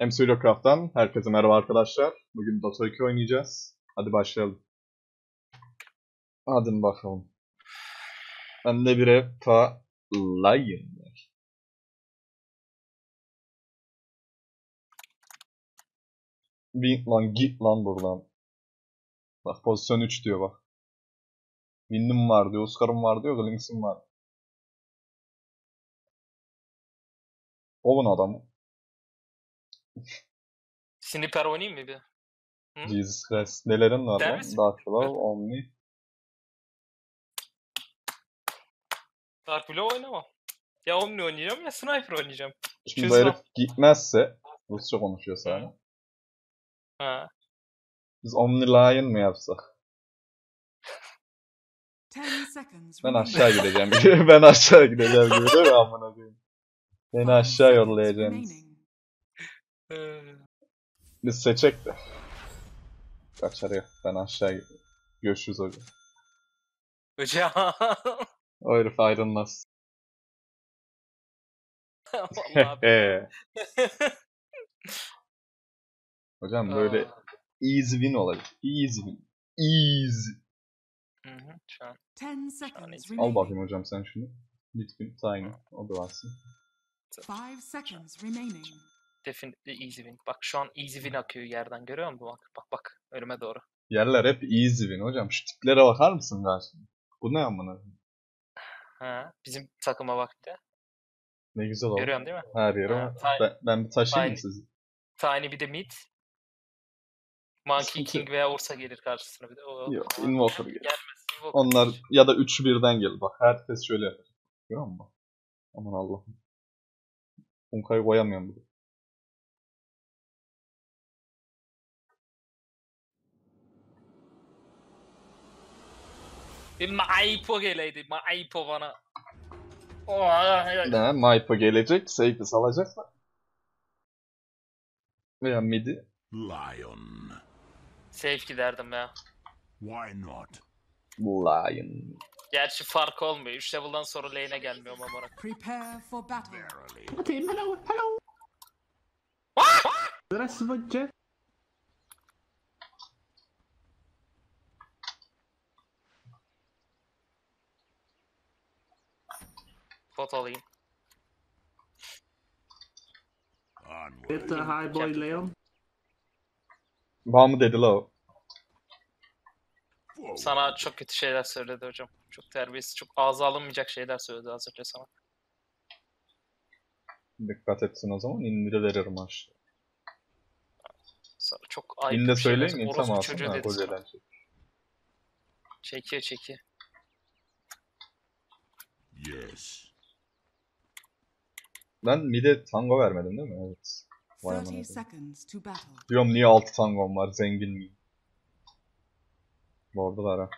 MC Locraft'tan herkese merhaba arkadaşlar. Bugün Dota 2 oynayacağız. Hadi başlayalım. Hadi bakalım. Ben de bir epa Lion var. Wind lan, git lan buradan. Bak pozisyon 3 diyor bak. Wind'im var diyor, Oscar'ım var diyor, Glimmer'im var. Olun adamı. Sniper oynayayım mı bir? Hı? Jesus Christ. Nelerin var lan? Dark Blow, Omnic. Dark Blow oynamam. Ya Omnic oynayacağım ya Sniper oynayacağım. Şimdi bu herif gitmezse, Rusça konuşuyorsa yani. Ha. Biz Omnic Lion mı yapsak? Ben aşağı gideceğim. Ben aşağı gideceğim gibi değil mi amına koyayım? Beni aşağı yollayacaksınız. Biz seçek de. Kaç araya? Ben aşağı gidiyorum. Görüşürüz hocam. Hocam. O herif ayrılmaz. Hocam böyle easy win olacak. Easy win. Easy. Al bakayım hocam sen şunu. Lütfen Tiny. O da varsın. 5 seconds remaining. Definitely easy win. Bak şu an easy win akıyor yerden, görüyor musun? Bak önüme doğru. Yerler hep easy win hocam. Şu tiplere bakar mısın karşına? Bu ne amına? Ha, bizim takıma bak de. Ne güzel oldu. Görüyorsun değil mi? Her yeri. Ha, ben bir taşıyayım mı sizi? Tiny bir de mid. Monkey King veya Ursa gelir karşısına bir de. O, yok, Invoker gelir. Gelmez, Invoker. Onlar ya da 3'ü birden gelir. Bak herkes şöyle yapar. Görüyor musun? Aman Allah'ım. Punkayı koyamıyorum bile. Maipo geleydi. Maipo bana. Ne? Maipo gelecek. Seyfi salacaklar. Veya midi. Lion. Seyf giderdim ya. Why not? Lion. Gerçi fark olmuyor. 3 level'dan sonra lane'e gelmiyorum ama. Prepare for battle. Hello, hello. What? Pot alayım. It's a high boy Leon. Bağımı dedi la o. Sana çok kötü şeyler söyledi hocam. Çok terbiyesiz, çok ağza alınmayacak şeyler söyledi az önce sana. Dikkat etsin o zaman, indire veririm aşağı. Sana çok ayıp İlle bir şey lazım. İlle söyleyeyim, insan alsın ha. Çekiyor. Yes. Ben mid'e tango vermedim değil mi? Evet. Diyorum niye 6 tangom var, zengin miyim? Bu arada var ha.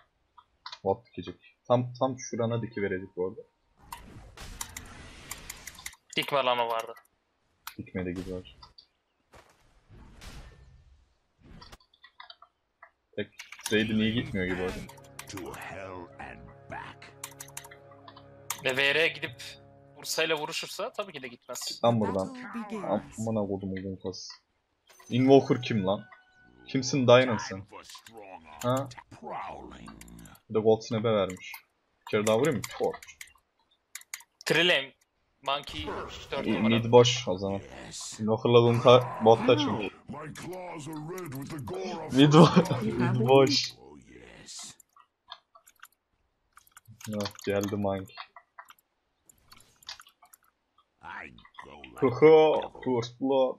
Bot dikecek. Tam şurana diki verecek bu arada. Dikme lan o vardı. Dikme de güzel. Tek Raid'in iyi gitmiyor gibi orada. Ve VR'ye gidip Ursa'yla vuruşursa tabii ki de gitmez. Lan buradan. Amına kodum uzun kas. Invoker kim lan? Kimsin Dine'ın? Ha? Bir de Gold Snap'e vermiş. Bir kere daha vurayım mı? Tor. Trilem. Monkey 4 numara. Mid boş o zaman. Invoker'ladığın botta çünkü. Mid boş. Yok geldi Monkey. Hoho! First blood.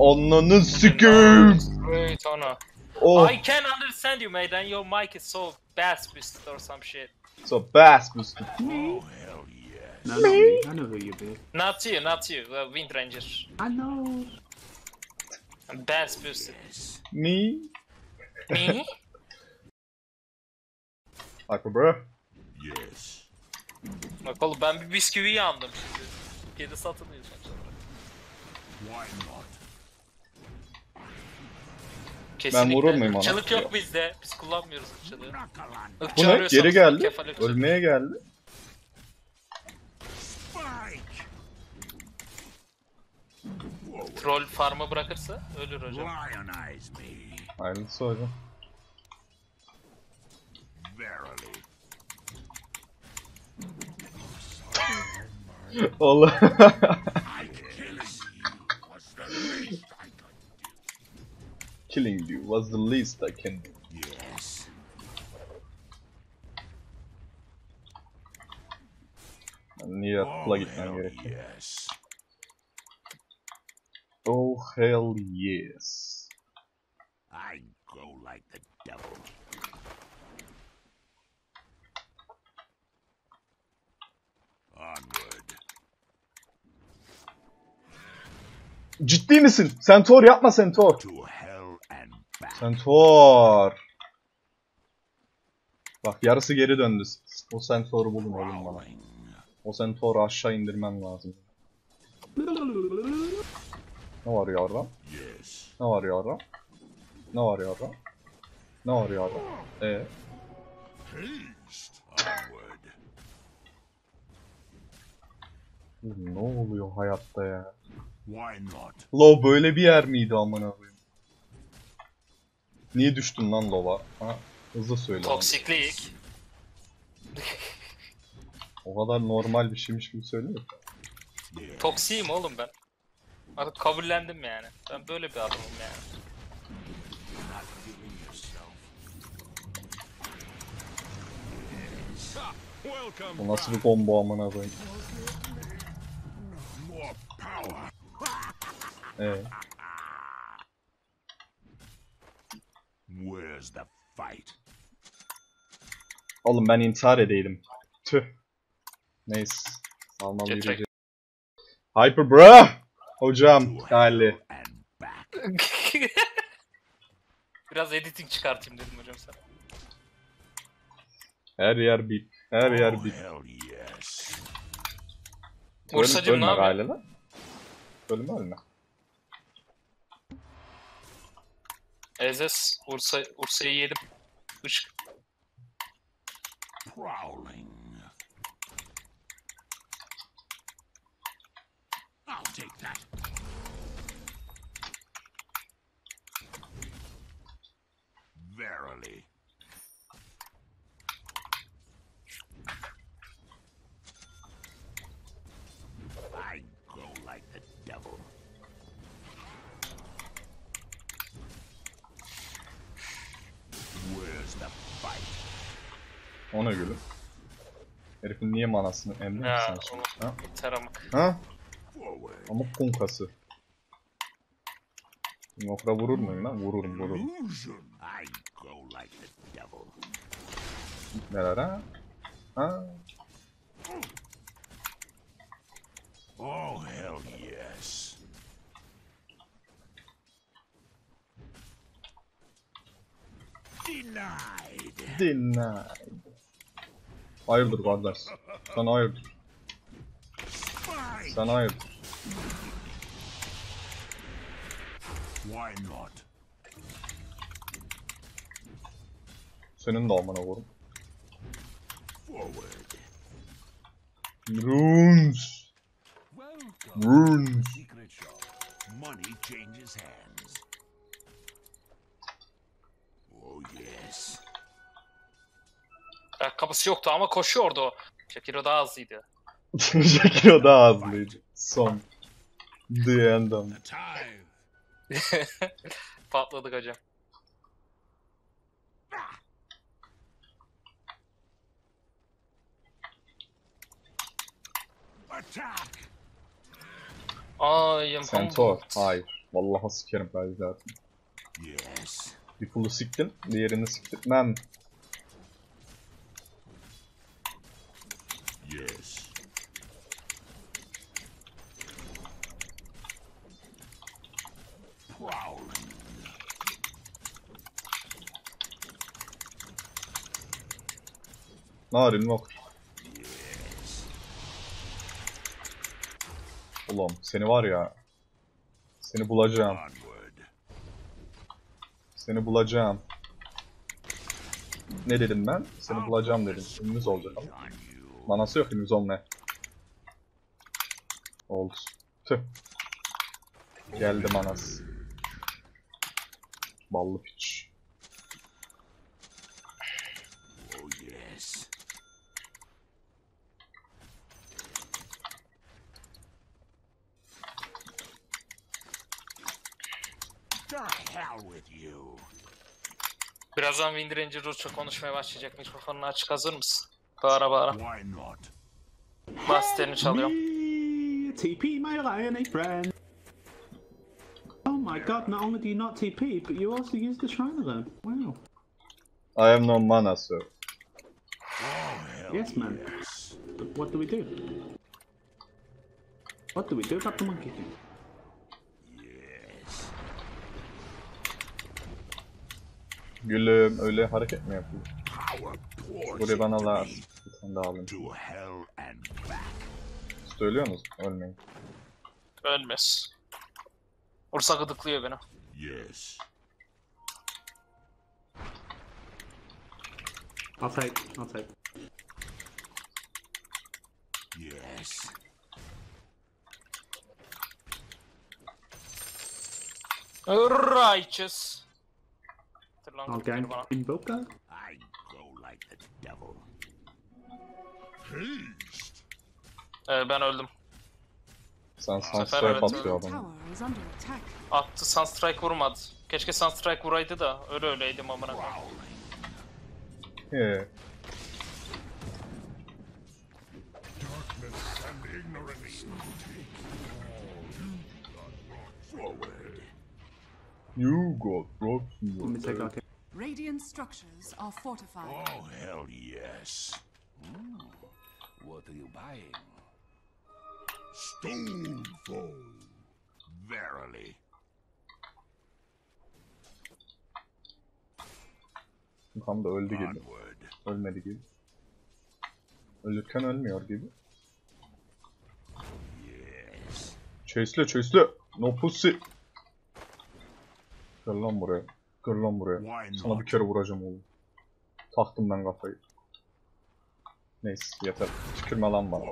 Ananı sikeyim! Wait ana. Oh. I can understand you mate and your mic is so bass boosted or some shit. So bass boosted. Me? Oh hell yes. No, me? I know who you be. Not you. Wind Ranger. I know. I'm bass boosted. Yes. Me? Hyper bro. Yes. Bak oğlum ben bir bisküvi yandım şimdi. Türkiye'de satılıyor sonuç olarak. Why not? Kesinlikle. Ben vurur muyum ona? Irkçılık yok bizde. Biz kullanmıyoruz ırkçılığı. Bu ne? Geri geldi. Ölmeye geldi. Troll farm'a bırakırsa ölür hocam. Aynısı hocam. Oğlum. Killing you was the least I can do. Niye atla gitmem gerekiyor? Oh hell yes. I go like the devil. Ciddi misin? Centaur yapma Centaur. Centaur. Bak yarısı geri döndü. O Centaur'u bulun oğlum bana. O Centaur'u aşağı indirmem lazım. Ne var yavrum? Ne var yavrum? Ne var yavrum? Ne var yavrum? Ne oluyor hayatta ya? Lo böyle bir yer miydi amına koyayım? Niye düştün lan Lola? Ha, hızlı söyle. Toksiklik. O kadar normal bir şeymiş gibi söylüyor. Toksiyim oğlum ben. Artık kabullendim yani. Ben böyle bir adamım yani. Bu nasıl bir combo amına koyayım? Where's the fight? Oğlum ben intihar edeydim. Tüh. Neyse. Almalı yürüyeceğim. Hyper bro. Hocam. Kali. Biraz editing çıkartayım dedim hocam sana. Her yer bip. Her yer bip. Ursa'cım ne yapıyorsun? Ölme ölme. Ezes, Ursa'yı yedim. Işık. Ona göre. Herifin niye manasını emrin misin şimdi? Ha? Taramık. Ha? Amık kunkası. Nokra vurur muyum lan? Vururum vururum. Neler ha? Ha? Oh hell yes. Denied. Denied. Hayırdır kardeş? Sen hayırdır? Sen hayırdır? Senin de amına koyayım. Runes. Runes. Ayakkabısı yoktu ama koşuyordu o. Shakiro daha hızlıydı. Shakiro daha hızlıydı. Son. The end of it. Patladık hocam. Ayyem. Centaur. Hayır. Vallahi sikerim ben zaten. Yes. Bir pulu siktim, diğerini siktirmem. Yes. Wow. Narin bak. Yes. Ulan seni var ya. Seni bulacağım. Seni bulacağım. Ne dedim ben? Seni bulacağım dedim. Ünlüz olacağım. Manası yok ünlüz olmaya. Oldu. Tüh. Geldim anas. Ballı piç. Birazdan Wind Ranger Ursa konuşmaya başlayacak. Mikrofonunu açık, hazır mısın? Bağıra bağıra. Master'ini çalıyorum. TP my lion a friend. Oh my god, not only do you not TP, but you also use the shrine of them. Wow. I have no mana, sir. Yes, man. But what do we do? What do we do about the monkey thing? Gülüm, öyle hareket mi yapıyor? Buraya bana lazım. Bir tane daha alayım. Söylüyor musun? Ölmeyin. Ölmez. Ursa gıdıklıyor beni. Yes. I'll take. Yes. Righteous. I'll gain Invoker. I go like the devil. Ben öldüm. Sunstrike atıyor adamı. Attı, Sunstrike vurmadı. Keşke Sunstrike vuraydı da öyleydim amına. You got rocked. Radiant structures are fortified. Oh hell yes. What are you buying? Stonefall, verily. Tam da öldü gibi. Ölmedi gibi. Ölürken ölmüyor gibi. Chase'le. No pussy. Gel lan buraya. Sana bir kere vuracağım oğlum. Taktım ben kafayı. Neyse yeter. Tükürme lan bana.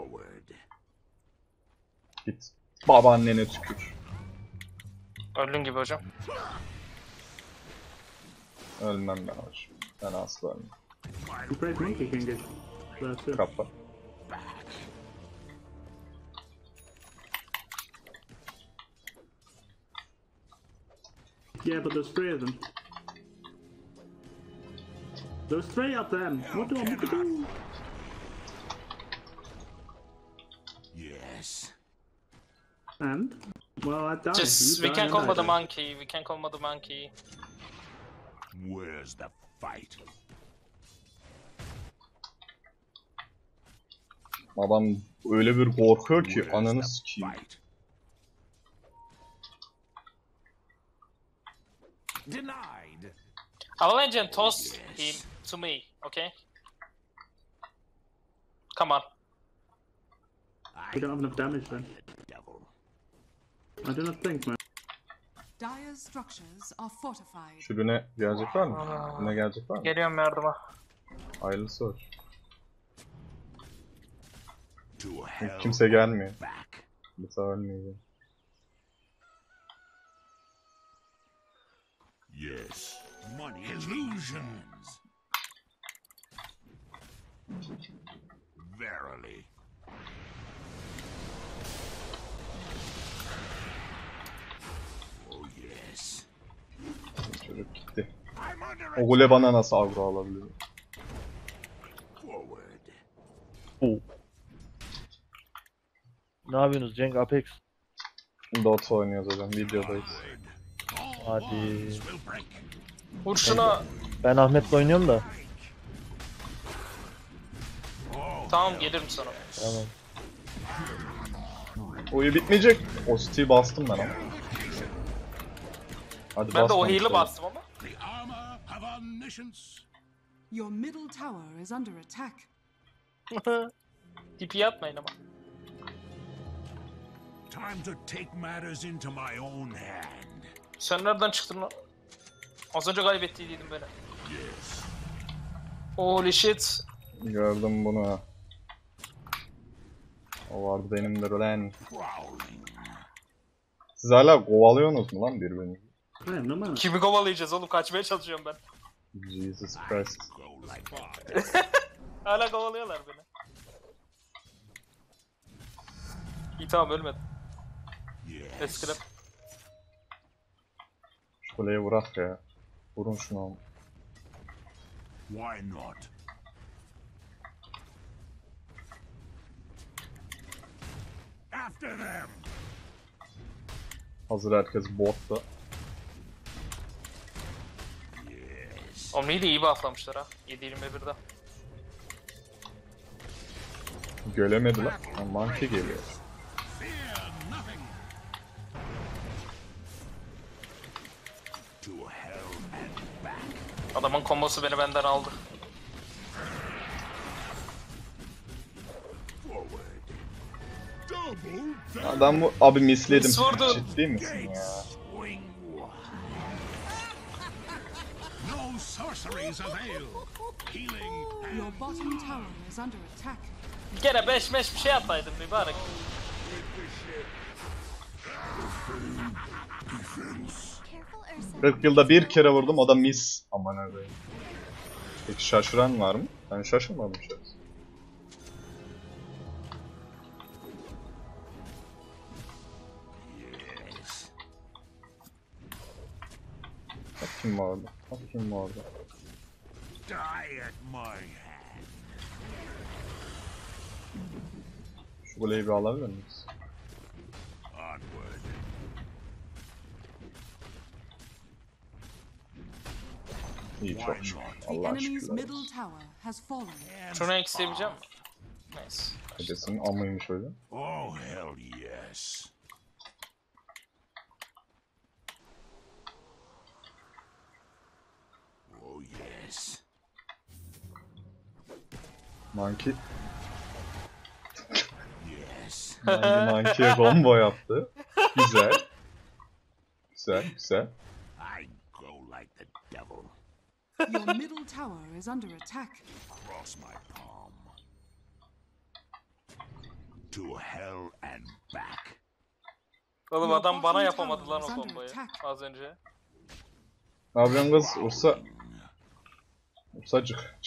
Git. Babaannene tükür. Öldün gibi hocam. Ölmem ben hocam. Ben asla ölmem. Kapa. Yeah, but there's three of them. There's three of them. What do I need to do? Yes. And well, I died. Just we can't combo the monkey. Where's the fight? Adam öyle bir korkuyor ki ananı sikeyim. Denied. Avalanche, toss him to me, okay? Come on. We don't have enough damage then. I do not think, man. Dire's structures are fortified. Şu güne gelecek var mı? Güne gelecek var mı? Geliyorum yardıma. Hayırlısı hoş. Kimse gelmiyor. Bir sağ ölmeyeceğim. Yes. Money illusions. Verily. Çocuk gitti. O gule bana nasıl avro alabiliyor? Ne yapıyorsunuz Cenk Apex? Dota oynuyoruz hocam, videodayız. Hadi. Vur şuna. Ben Ahmet'le oynuyorum da. Tamam, gelirim sana. Tamam. Oyu bitmeyecek. O Steve'i bastım ben ama. Hadi ben de o heal'i bastım ama. Your middle tower is under attack. TP'yi atmayın ama. Time to take matters into my own hand. Sen nereden çıktın lan? Az önce kaybettiydim böyle. Yes. Holy shit. Gördüm bunu. O vardı benim de lan. Siz hala kovalıyorsunuz mu lan birbirini? Kimi kovalayacağız oğlum? Kaçmaya çalışıyorum ben. Jesus Christ. Hala kovalıyorlar beni. İyi tamam ölmedim. Eskilem. Şu kuleye vurak ya. Vurun şunu oğlum. Why not? After them. Hazır herkes botta. Omni'yi de iyi bufflamışlar ha. 7-21'de. Gölemedi lan. Monkey geliyor. Adamın kombosu beni benden aldı. Adam bu... Abi misledim. Ciddi misin ya? Bir kere 5-5 bir şey ataydım mübarek. Kırk yılda bir kere vurdum, o da miss. Aman Allah'ım. Peki şaşıran var mı? Ben şaşırmadım şu an. Bak kim vardı? Bak kim vardı? Şu kuleyi bir alabilir miyiz? İyi çok şükür. Allah'a şükürler olsun. Şunu eksileceğim mi? Neyse. Hedefinin amıymış öyle. Oh hell yes. Oh yes. Monkey. Yes. Monkey'e bomba yaptı. Güzel. Güzel, güzel. I go like the devil. Your middle tower is under attack. Cross my palm. To hell and back. Oğlum adam bana yapamadı lan o bombayı az önce. Ablam kız Ursa. Ursa çık.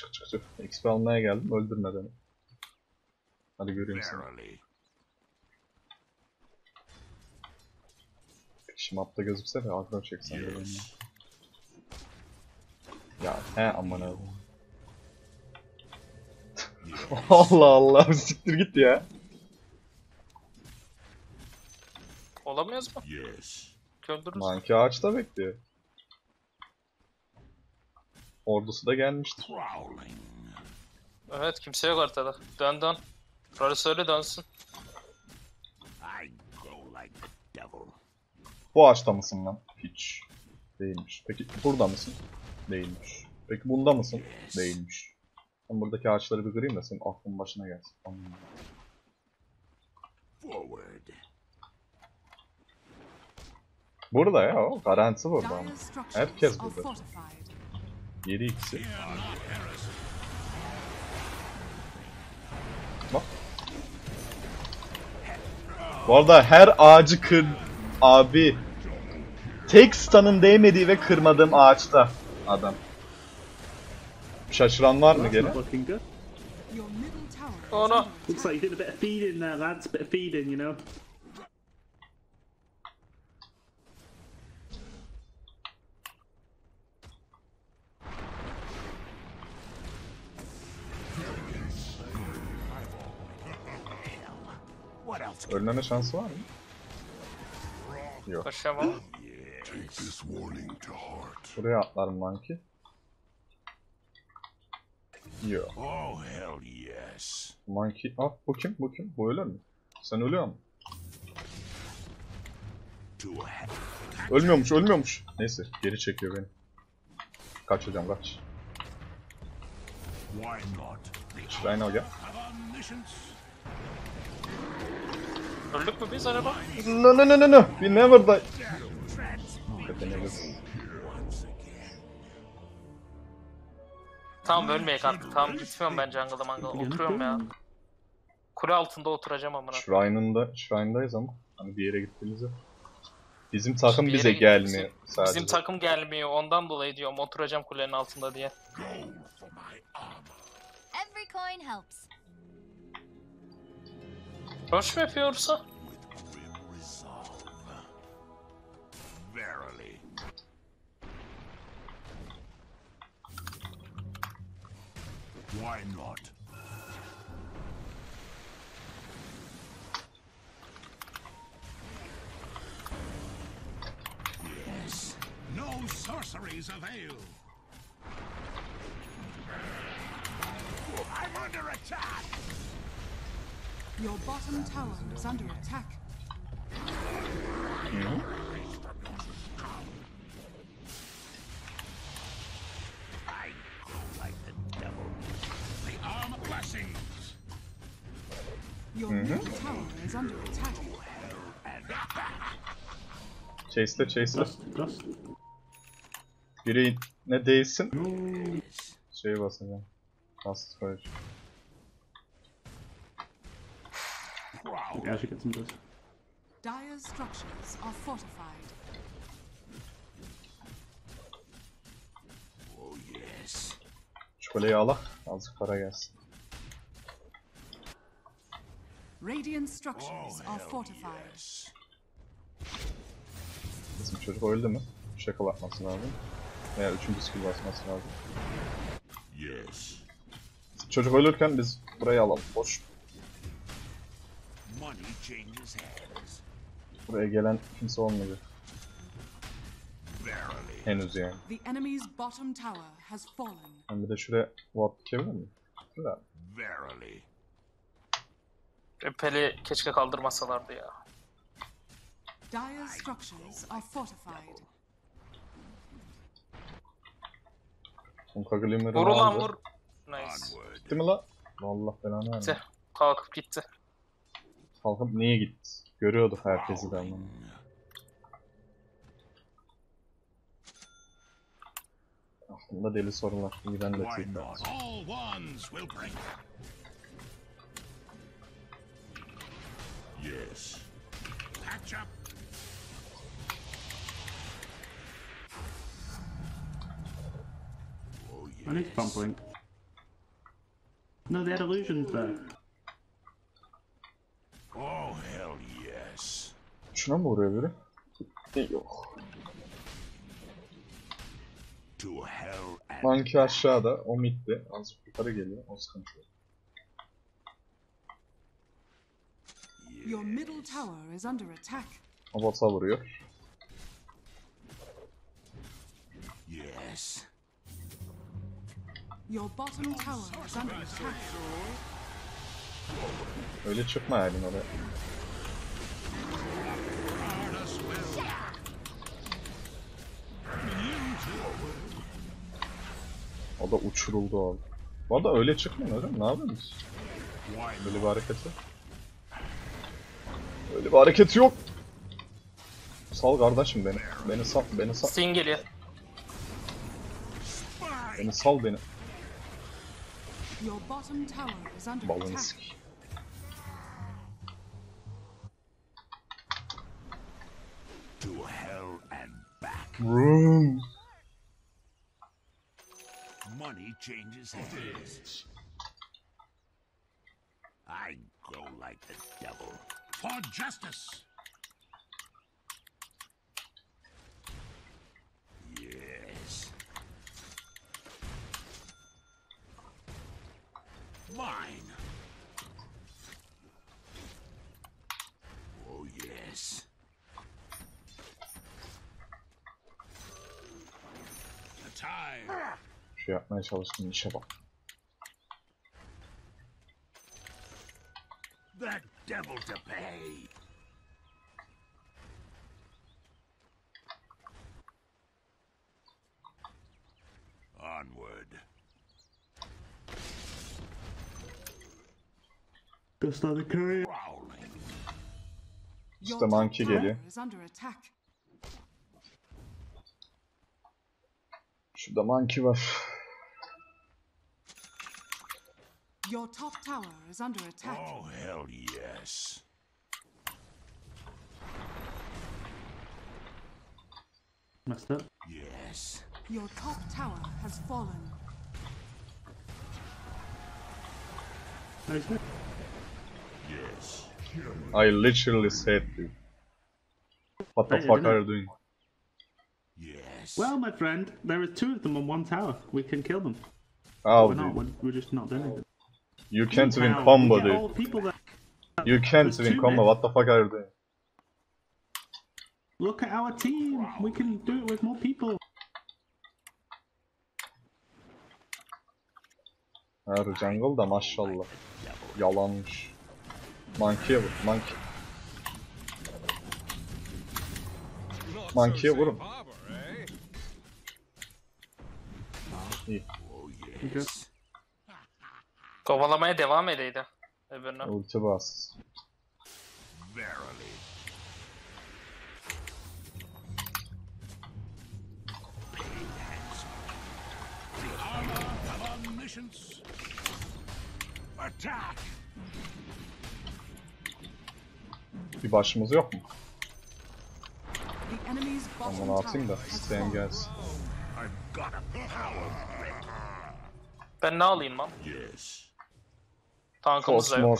XP almaya geldim, öldürme beni. Hadi göreyim seni. Şimdi mapta gözükse de aklına çeksen de. Ya he aman abi. Allah Allah siktir git ya. Olamıyoruz mu? Yes. Köldürürüz. Monkey ağaçta bekliyor. Ordusu da gelmişti. Evet kimse yok ortada. Dön. Profesörle dönsün. Bu ağaçta mısın lan? Hiç. Değilmiş. Peki burada mısın? Değilmiş. Peki bunda mısın? Değilmiş. Ben buradaki ağaçları bir kırayım da senin aklın başına gelsin. Anladım. Burada ya o. Garantisi burada ama. Herkes burada. 7-2'si. Bak. Bu arada her ağacı kır... Abi. Tek stun'ın değmediği ve kırmadığım ağaçta. Adam. Şaşıran var mı gene? Oh no. Looks like you did a bit of feeding there, lads. A bit of feeding, you know. Ölmeme şansı var mı? Yok. Koşamam. Buraya atlarım Monkey. Yok. Oh hell yes. Monkey, ah bu kim? Bu kim? Bu öyle mi? Sen ölüyor musun? Ölmüyormuş. Neyse, geri çekiyor beni. Kaç hocam, kaç. Şuraya ne gel. Öldük mü biz araba? No. We never die. Tamam ölmeyek artık. Tamam gitmiyorum ben jungle'da mangle'da. Oturuyorum ya. Kule altında oturacağım amına. Shrine'dayız ama. Hani bir yere gittiğimiz yok. Bizim takım bize gelmiyor sadece. Bizim takım gelmiyor. Ondan dolayı diyorum oturacağım kulenin altında diye. Boş mu yapıyorsa? Why not? Yes, no sorceries avail. I'm under attack. Your bottom tower is under attack. Chase'le. Biri ne değilsin? Şeye basacağım. Fast fire. Gerçekten de. Dire structures are fortified. Oh yes. Çikoleyi al, azıcık para gelsin. Radiant structures are fortified. Bizim çocuk öldü mü? Şakal atması lazım. Veya üçüncü skill basması lazım. Yes. Çocuk ölürken biz burayı alalım. Boş. Buraya gelen kimse olmadı. Henüz yani. Ben bir de şuraya warp dikebilir miyim? Şurada. Peli keşke kaldırmasalardı ya. Dire structures are fortified. Vur ulan vur. Nice. Gitti mi la? Vallahi belanı verdi. Kalkıp gitti. Kalkıp niye gitti? Görüyorduk herkesi de anlamda. Aklımda deli sorular. İyi ben de çektim. Yes. Patch up. Oh, yes. I need to pump Blink. No, they had illusions back. Oh hell yes. Şuna mı vuruyor biri? Yok. Monkey aşağıda, o midde. Azıcık yukarı geliyor, o sıkıntı. Your middle tower is under attack. Bota vuruyor. Yes. Your bottom tower is under attack. Öyle çıkma elin oraya. O da uçuruldu abi. Bu arada öyle çıkmıyor öyle mi? Ne yapıyorsunuz? Böyle bir hareketi. Öyle bir hareket yok. Sal kardeşim beni. Beni sal. Sin geliyor. Beni sal beni. Balını sik. Vroom. Money changes hands. I go like the devil. For justice. Yes. Mine. Oh yes. The time. Şu yapmaya çalıştığım işe bak. That devil to pay. Onward. Gösterdi köyü. İşte Monkey geliyor. Şurada Monkey var. Your top tower is under attack. Oh, hell yes. Messed up? Yes. Your top tower has fallen. Nice. Yes. I literally saved you. What the fuck are you doing? Yes. Well, my friend, there are two of them on one tower. We can kill them. Oh, we're, not, we're just not doing it. You can't even combo, dude. You can't even combo. What the fuck are you doing? Look at our team. We can do it with more people. Her jungle da maşallah. Yalanmış. Monkey'e vur. Monkey. Monkey'e vurun. İyi. Kovalamaya devam edeydi. Öbürüne. Ulti bas. Bir başımız yok mu? Onu atayım da isteyen gelsin. Ben ne alayım lan? Yes. Tankımız da yok.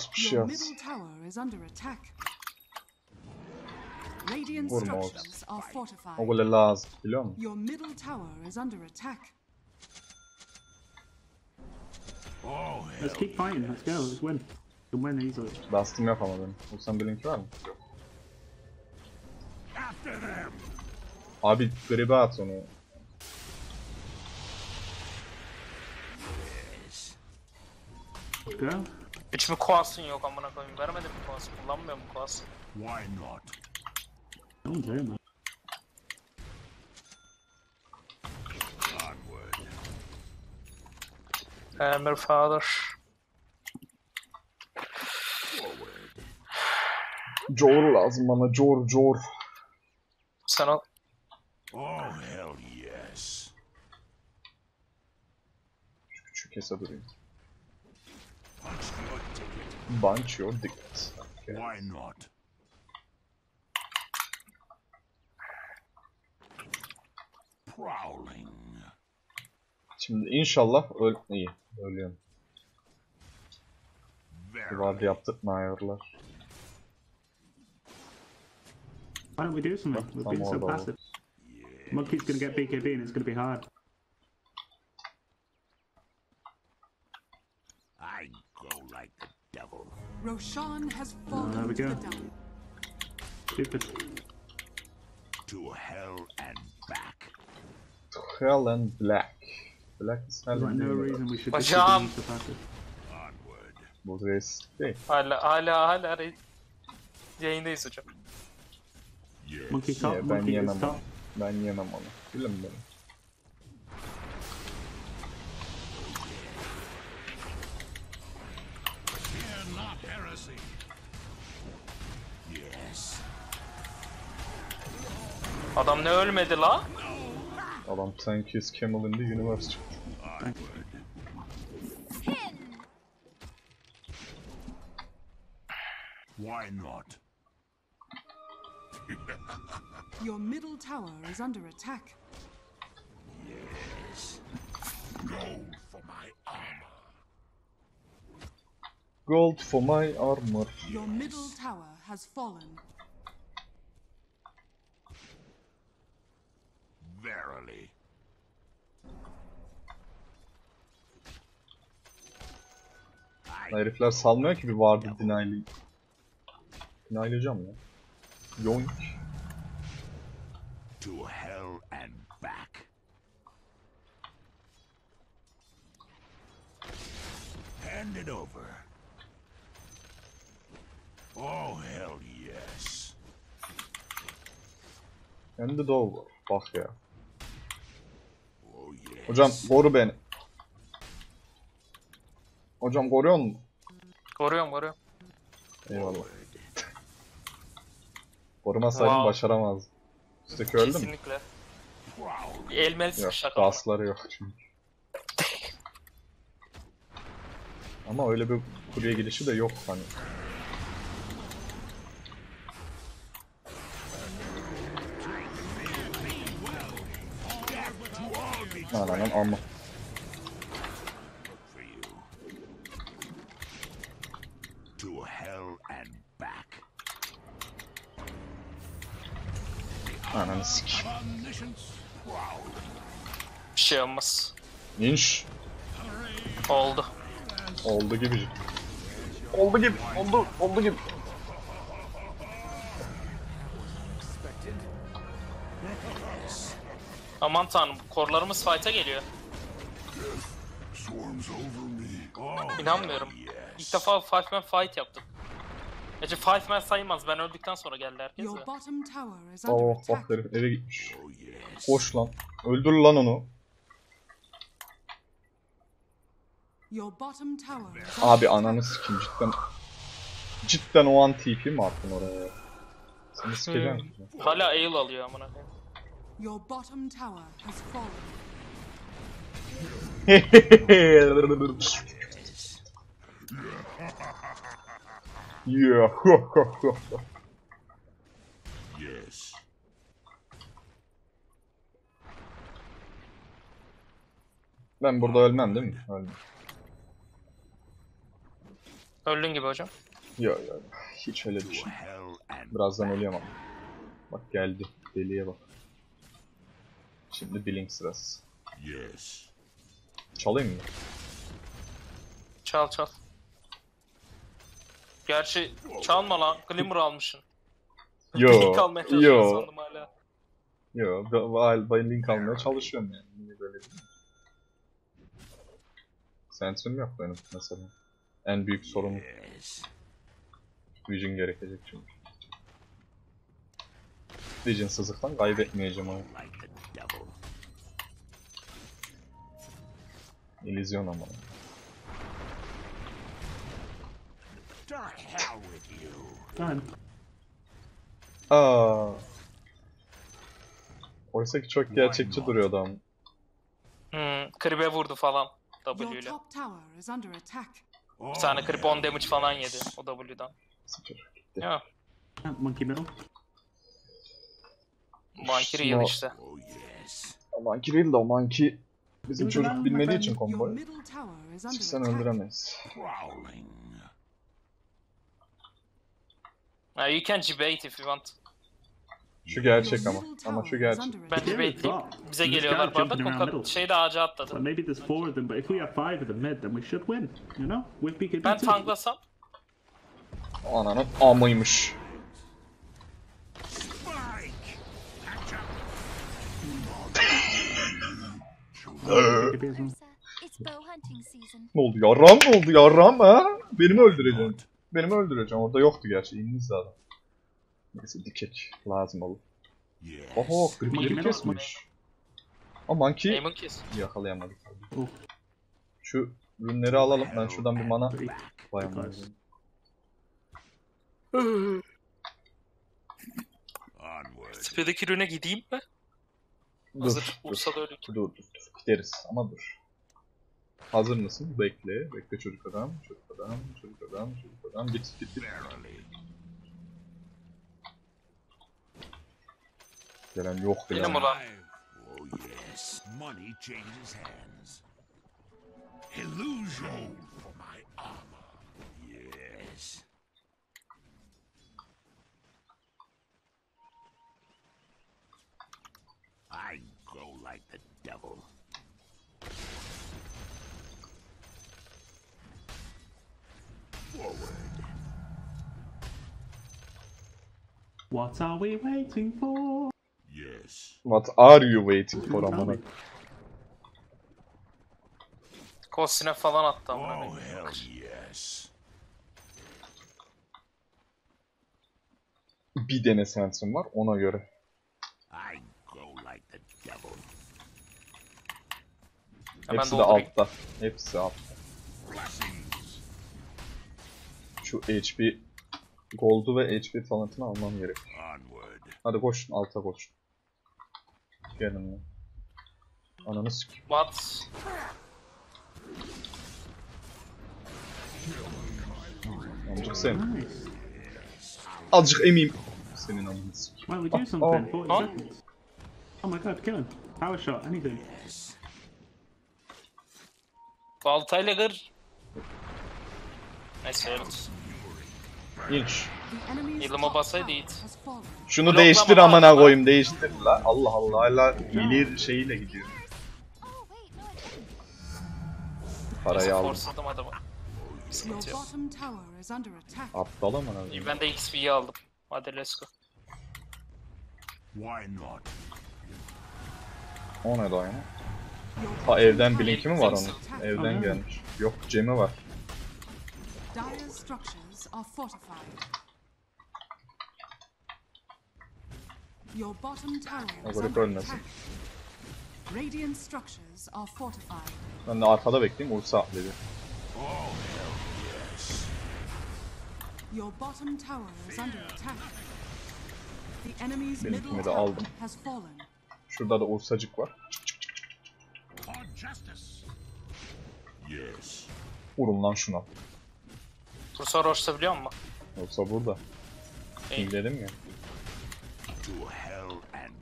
Vurma olsun. O böyle lazım biliyor musun? Let's keep fighting, let's go, let's win. We can win easily. Bastım yapamadım. Olsan Blink var mı? Yok. Abi gribe at onu. Hiç mi koasın yok amına koyayım? Vermedim mi koasın? Kullanmıyor mu koasın? Why not? Don't do it, man. Hammer father. Jor lazım bana, Jor. Sen al. Oh hell yes. Şu küçük hesa durayım. Bunch your tickets. Okay. Why not? Prowling. Şimdi inşallah iyi. Ölüyorum. Duvarda yaptırtma ayarlar. Why don't we do something? We've been so passive. Monkey's gonna get BKB and it's gonna be hard. I go like the devil. Roshan has fallen. There we go. Stupid. To hell and back. To hell and black. Black is hell and no reason we should be so passive. Onward. Bu resti. Hala yayındayız hocam. Yes. Monkey top, yeah, Monkey is top. Ben yemem onu. Bilmem ben. Adam ne ölmedi la? Adam sanki his camel in the universe çıktı. Why not? Your middle tower is under attack. Yes. Gold for my armor. Gold for my armor. Your middle tower has fallen. Verily. Herifler salmıyor ki bir vardı dinaylı. Dinaylayacağım ya. Yoink. To hell and back. Hand it over. Oh hell yes. Hand it over. Bak ya. Oh, yes. Hocam koru beni. Hocam koruyor musun? Koruyorum. Eyvallah. Korumasaydım başaramazdım. Üstteki öldü mü? Kesinlikle. Elmel sıkışak. Gasları yok çünkü. Ama öyle bir kuleye girişi de yok hani. Lan amma. Ananı sik. Bir şey olmaz. İnş. Oldu. Oldu gibi. Oldu gibi. Oldu. Oldu gibi. Aman tanrım, korlarımız fight'a geliyor. İnanmıyorum. İlk defa 5-man fight yaptım. Gerçi 5-man sayılmaz, ben öldükten sonra geldi herkes ya. Oh bak herif eve gitmiş. Koş lan, öldür lan onu. Abi ananı sikeyim cidden. Cidden o an TP mi attın oraya? Seni sikeceğim. Hala ail alıyor amına koyayım. Your bottom tower has fallen. Yeah. Yes. Ben burada ölmem değil mi? Ölmem. Öldün gibi hocam. Yok yok. Hiç öyle bir şey. Birazdan ölüyorum ama. Bak geldi. Deliye bak. Şimdi Blink sırası. Yes. Çalayım mı? Çal çal. Gerçi çalma lan, Glimmer almışsın. Yo. Yo. Yo, Blink almaya çalışıyorum yani. Niye böyle değil mi? Sensörüm yok benim mesela. En büyük sorun. Vision gerekecek çünkü. Vision'sızlıktan kaybetmeyeceğim onu. İllüzyon ama. Aaa. Oysa ki çok gerçekçi duruyordu ama. Kribe vurdu falan W'yle. Bir tane krip 10 damage falan yedi o W'dan. Sıfır gitti. Ya. Monkey battle. Monkey real işte. Monkey real de o Monkey. Bizim çocuk bilmediği için komboyu. Çıksan öldüremeyiz. You can debate if you want. Şu gerçek ama. Ama şu gerçek. Ben debate'liyim. Bize geliyorlar bu arada. Şey de ağaca atladı. Ben tanklasam? Ananın amıymış. Ne oldu yarram, ne oldu yarram ha? Beni mi öldüreceksin? Beni mi öldüreceksin? Orada yoktu gerçi, İngilizce adam. Neyse dikek lazım olur. Oho, Glimmer'ı kesmiş. Ama Monkey yakalayamadık. Şu ürünleri alalım, ben şuradan bir mana bayamıyorum. Tepedeki ürüne gideyim mi? Hazır, Ursa'da öyle ki. Dur, gideriz ama dur. Hazır mısın? Bekle, bekle çocuk adam, çocuk adam, çocuk adam, çocuk adam, git. Gelen yok bile. Benim ulan. I go like the devil. Forward. What are we waiting for? Yes. What are you waiting for amına? Kosine falan attı amına. Oh hell yes. Bir dene sensin var ona göre. Hepsi de altta. Hepsi altta. Şu HP Gold'u ve HP talent'ını almam gerek. Hadi koşun, alta koşun. Gelin lan. Ananı sikeyim. What? Amcık sen. Azıcık emeyim. Senin amcık. Well, we do something. 40 seconds. Oh my god, kill him. Power shot, anything. Baltayla kır. Neyse yarılsın. İlç. Yılıma basaydı it. Şunu değiştir amana koyayım, değiştir la. Allah Allah, hala milir şeyiyle gidiyor. Parayı aldım. Sıkıntı yok. Aptal amana. İyi, ben de XP'yi aldım. Hadi let's go. O ne lan ya? Ha, evden Blink'i mi var onun? Evden gelmiş. Yok, Cem'i var. Dire's structures are fortified. Your bottom tower is under attack. Radiant structures are fortified. Ben de arkada bekleyeyim, Ursa dedi. Your bottom tower is under attack. The enemy's middle tower has fallen. Şurada da Ursacık var. Vurun lan şuna. Kursa Roş'ta biliyor musun? Kursa burada. Kimledim ya.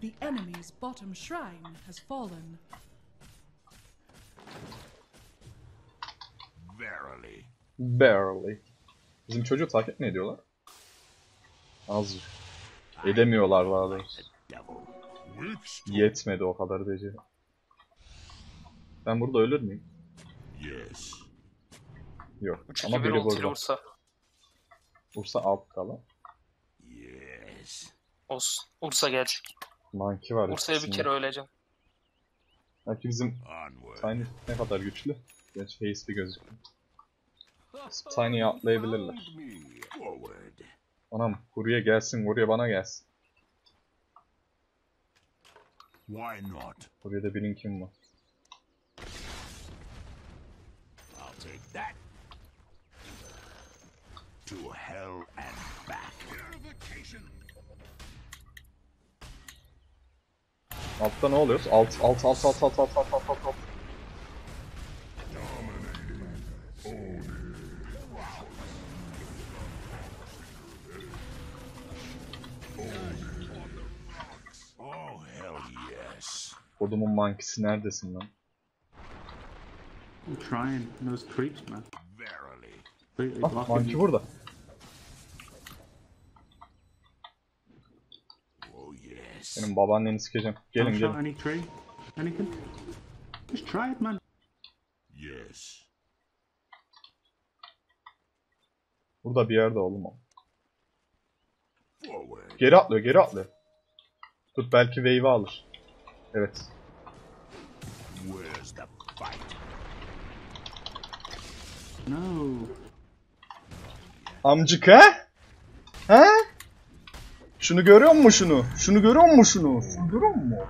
The enemy's bottom shrine has fallen. Barely. Bizim çocuğu takip mi ediyorlar? Azıcık. Edemiyorlar vallahi. Yetmedi o kadar beceri. Ben burada ölür müyüm? Yes. Yok. Çünkü ama biri burada. Ursa. Ursa alt kala. Yes. Olsun. Ursa gerçek. Monkey var. Ursa'ya bir kere öleceğim. Belki bizim Tiny ne kadar güçlü. Gerçi face'li gözüküyor. Tiny'yi atlayabilirler. Anam buraya gelsin, buraya bana gelsin. Why not? Buraya da bilin kim var. Take that to hell and back. Altta ne oluyoruz? Alt. Oh hell yes. Kodumun mankisi neredesin lan? I'm trying those creeps, man. Verily. Ah, Monkey burada. Oh yes. Senin babaanneni sikeceğim. Gelin gelin. Any tree? Anything? Just try it, man. Yes. Burada bir yerde oğlum o. Geri atlıyor, geri atlıyor. Tut belki wave'i alır. Evet. Where's the fight? No. Amcık ha? Ha? Şunu görüyor musun şunu? Şunu görüyor musun şunu? Şunu görüyor musun?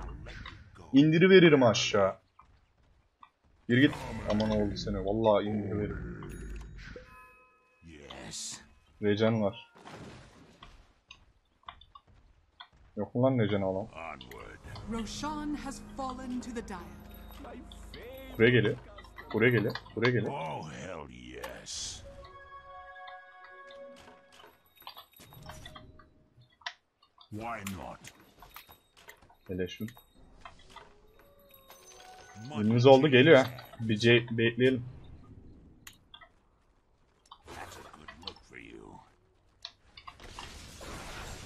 İndiriveririm aşağı. Gir git. Aman oldu seni. Vallahi indiriveririm. Yes. Rejen var. Yok mu lan Rejen alan? Roshan has fallen to the Dire. Buraya geliyor. Buraya geliyor. Buraya geliyor. Oh hell yes. Why not? Eleşim. Günümüz oldu geliyor. Bir bekleyelim.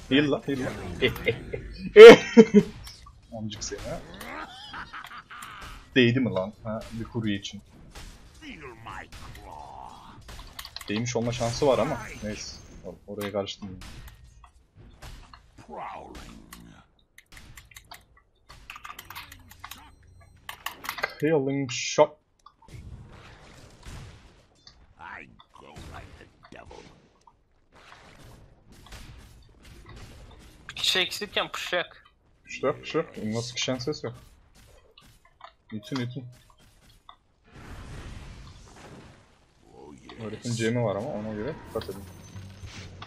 Heal la, heal la. Amcık seni ha. Değdi mi lan? Ha, bir kurye için. Değmiş olma şansı var ama neyse. Oraya karıştım. Healing shot. Kişi eksilirken pışak. Pışak. Nasıl kişen ses yok. İtin. Öğretim Cem'i var ama ona göre dikkat edin.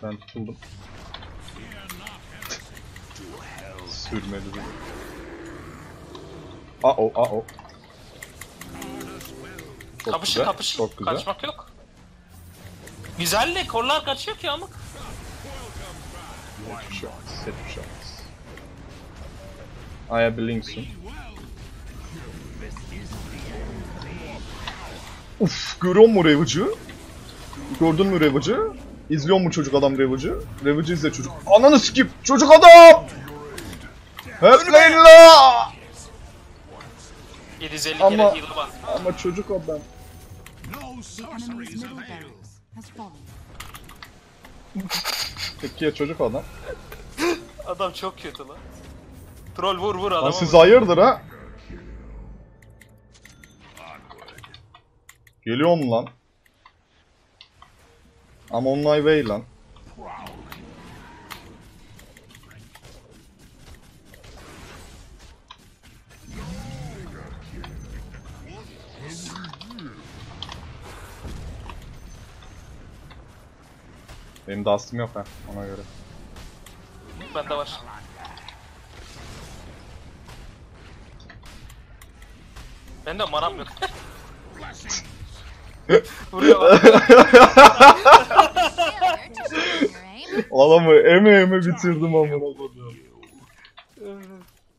Ben tutuldum. Sürmedi beni. A-o. Kapışın. Çok güzel. Kaçmak yok. Güzel de korlar kaçıyor ki amık. Set shots. I have Blink soon. Uff, görüyor mu Ravage'ı? Gördün mü Ravage'ı? İzliyor mu çocuk adam Ravage'ı? Ravage'ı izle çocuk. Ananı sikip çocuk adam! Hepleyin la! 750 kere yılı var. Ama çocuk adam. Peki ya çocuk adam? Adam çok kötü lan. Troll vur adamı. Lan siz hayırdır ha? Geliyorum lan. I'm on my way lan. Benim dastım yok ha, ona göre. Bende var. Bende manam yok. Vuruyor lan. Adamı eme bitirdim amına koyduğum.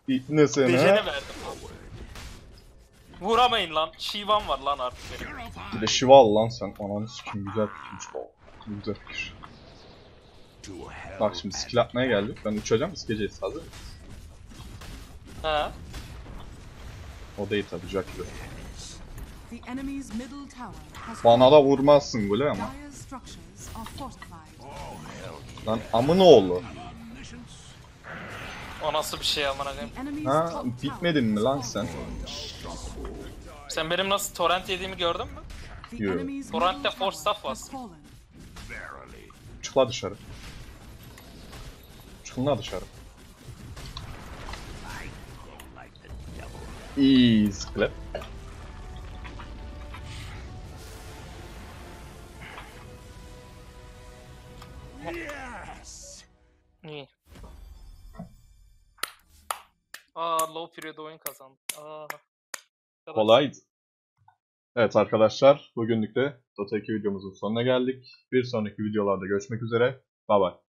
İtne seni ha. Dejene verdim. Vuramayın lan, şivan var lan artık benim. Bir de şival lan sen, ananı sikim güzel tutmuş baba. Güzel fikir. Bak şimdi skill atmaya geldik. Ben uçacağım, iskeceğiz. Hazır mısın? He. O değil tabi, Jack'ı. Bana da vurmazsın böyle ama. Lan amın oğlu. O nasıl bir şey amına koyayım? Ha, bitmedin mi lan sen? Sen benim nasıl torrent yediğimi gördün mü? Yok. Torrent'te force staff var. Çıkla dışarı. Çıkla dışarı. Easy clap. Yes. Niye? Low period oyun kazandı. Kolaydı. Evet arkadaşlar, bugünlük de Dota 2 videomuzun sonuna geldik. Bir sonraki videolarda görüşmek üzere. Bye bye.